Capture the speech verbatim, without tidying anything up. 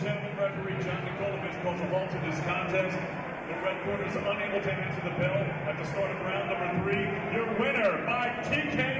and gentlemen, referee John Nikolovich calls a halt to this contest. The red corner is unable to answer the bell at the start of round number three. Your winner by T K O